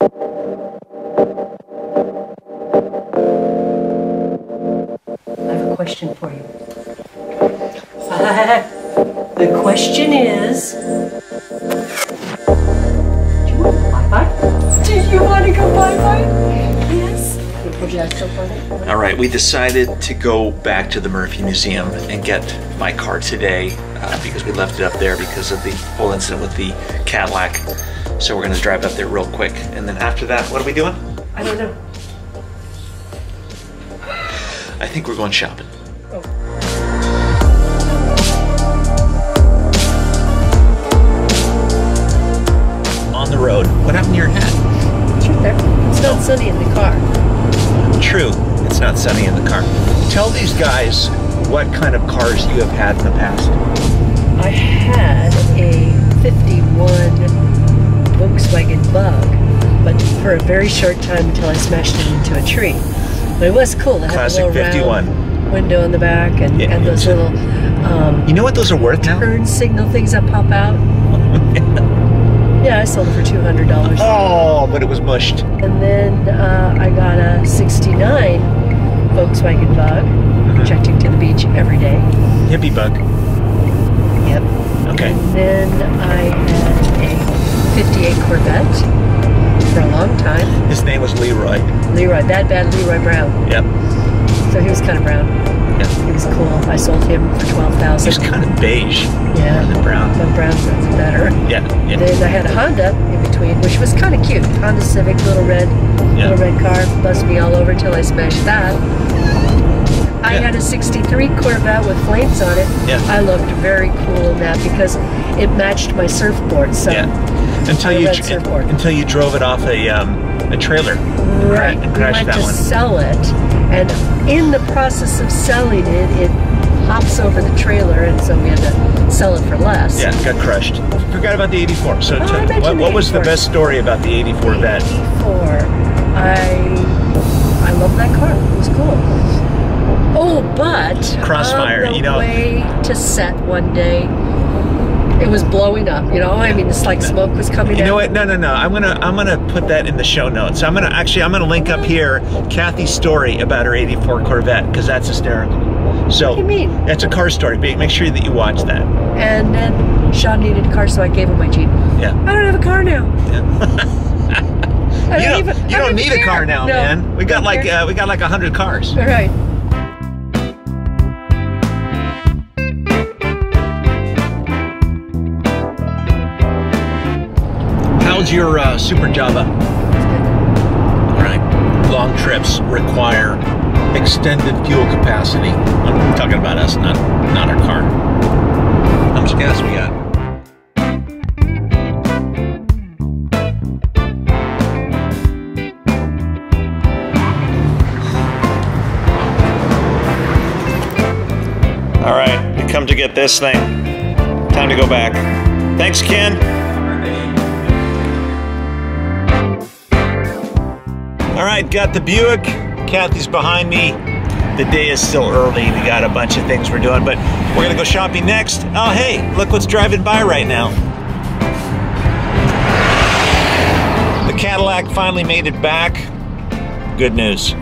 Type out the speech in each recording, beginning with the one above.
I have a question for you. The question is, do you want to go bye-bye? Do you want to go bye-bye? Yes. All right, we decided to go back to the Murphy Museum and get my car today because we left it up there because of the whole incident with the Cadillac. So we're gonna drive up there real quick. And then after that, what are we doing? I don't know. I think we're going shopping. Oh. On the road. What happened to your hat? It's right there. It's not sunny in the car. True, it's not sunny in the car. Tell these guys what kind of cars you have had in the past. I had a 51 Volkswagen Bug, but for a very short time until I smashed it into a tree. But it was cool. It had a little 51. Round window in the back and, yeah, and those little... you know what those are worth now? Turn signal things that pop out. Yeah, I sold it for $200. Oh, but it was mushed. And then I got a 69 Volkswagen Bug, projecting to the beach every day. Hippie bug. Yep. Okay. And then I had a 58 Corvette for a long time. His name was Leroy. Leroy, that bad Leroy Brown. Yep. So he was kind of brown. Yep. He was cool. I sold him for $12,000. He was kind of beige. Yeah. Rather than brown. But brown sounds better. Yeah. Yep. Then I had a Honda in between, which was kind of cute. Honda Civic, little red car, buzzed me all over till I smashed that. I had a 63 Corvette with flames on it. Yeah. I looked very cool in that because it matched my surfboard. So. Yeah. Until you drove it off a trailer, right? And crashed that one. I had to sell it, and in the process of selling it, it hops over the trailer, and so we had to sell it for less. Yeah, it got crushed. Forgot about the 84. So, what was the best story about the 84 vet? 84. I loved that car. It was cool. Oh, but Crossfire. On the way to set one day. It was blowing up, you know. I mean, it's like smoke was coming out. You know what? No, no, no. I'm gonna put that in the show notes. I'm gonna link up here Kathy's story about her '84 Corvette because that's hysterical. So what do you mean? That's a car story. Make sure that you watch that. And then Sean needed a car, so I gave him my Jeep. Yeah. I don't have a car now. Yeah. you don't need a car now, no, man. We got like 100 cars. All right. Your Super Java. All right. Long trips require extended fuel capacity. I'm talking about us, not our car. How much gas we got? All right, we come to get this thing. Time to go back. Thanks, Ken. All right, got the Buick. Kathy's behind me. The day is still early. We got a bunch of things we're doing, but we're gonna go shopping next. Oh, hey, look what's driving by right now. The Cadillac finally made it back. Good news.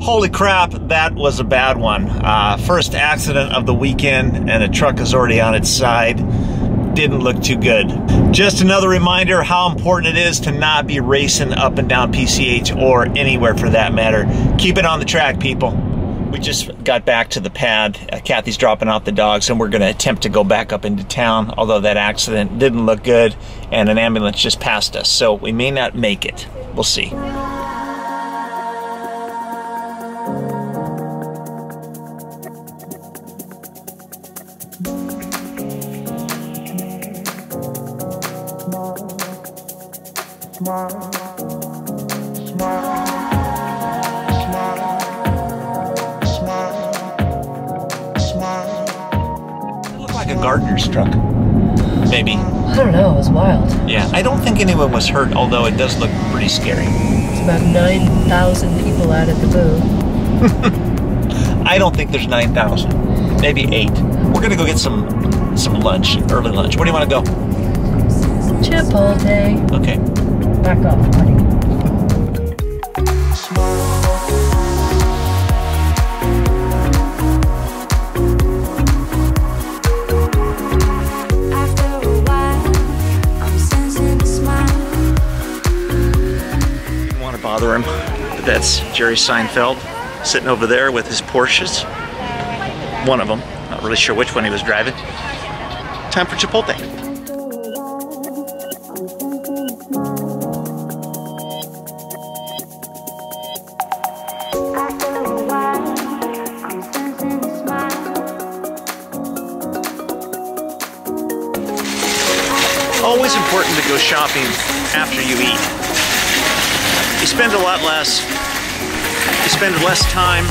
Holy crap, that was a bad one. First accident of the weekend and a truck is already on its side. didn't look too good. Just another reminder how important it is to not be racing up and down PCH or anywhere for that matter. Keep it on the track, people. We just got back to the pad. Kathy's dropping off the dogs and we're gonna attempt to go back up into town, although that accident didn't look good and an ambulance just passed us, so we may not make it. We'll see. Gardener's truck, maybe. I don't know, it was wild. Yeah, I don't think anyone was hurt, although it does look pretty scary. It's about 9,000 people out at the booth. I don't think there's 9,000, maybe 8. We're gonna go get some lunch, early lunch. Where do you want to go? Chipotle. Okay. Back off, buddy. Bother him, but that's Jerry Seinfeld sitting over there with his Porsches. One of them, not really sure which one he was driving. Time for Chipotle. Always important to go shopping after you eat. You spend a lot less, you spend less time,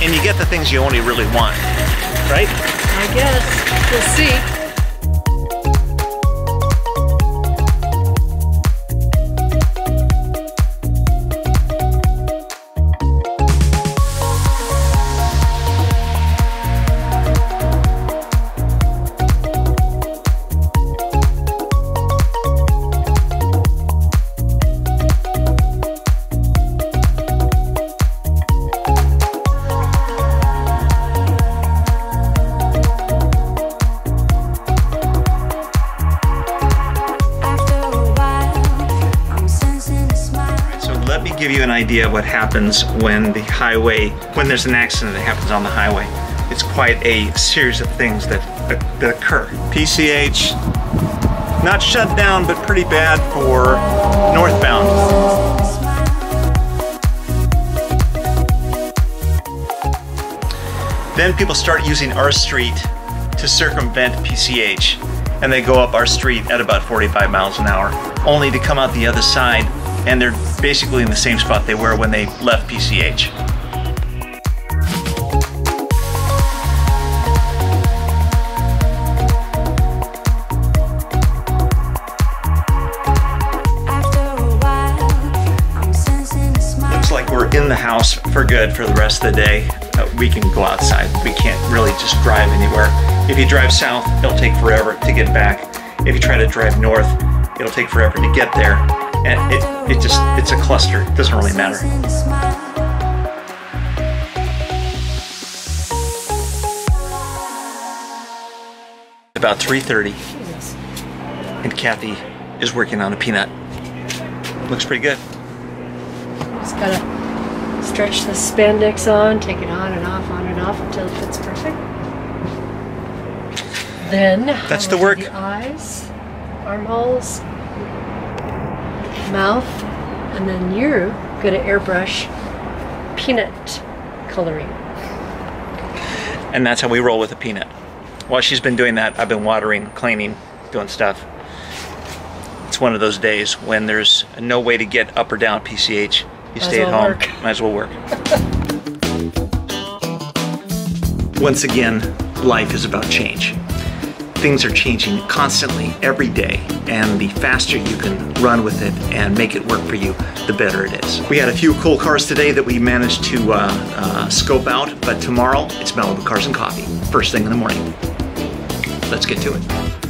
and you get the things you only really want, right? I guess. We'll see. Give you an idea of what happens when there's an accident that happens on the highway. It's quite a series of things that occur. PCH, not shut down, but pretty bad for northbound. Then people start using our street to circumvent PCH, and they go up our street at about 45 miles an hour, only to come out the other side, and they're basically in the same spot they were when they left PCH. Looks like we're in the house for good for the rest of the day. We can go outside. We can't really just drive anywhere. If you drive south, it'll take forever to get back. If you try to drive north, it'll take forever to get there. And it's a cluster. It doesn't really matter. About 3:30, and Kathy is working on a peanut. Looks pretty good. Just gotta stretch the spandex on, take it on and off until it fits perfect. Then that's the work. The eyes, armholes, mouth, and then you're gonna airbrush peanut coloring. And that's how we roll with a peanut. While she's been doing that, I've been watering, cleaning, doing stuff. It's one of those days when there's no way to get up or down PCH. You stay at home, might as well work. Once again, life is about change. Things are changing constantly every day, and the faster you can run with it and make it work for you, the better it is. We had a few cool cars today that we managed to scope out, but tomorrow it's Malibu Cars and Coffee, first thing in the morning. Let's get to it.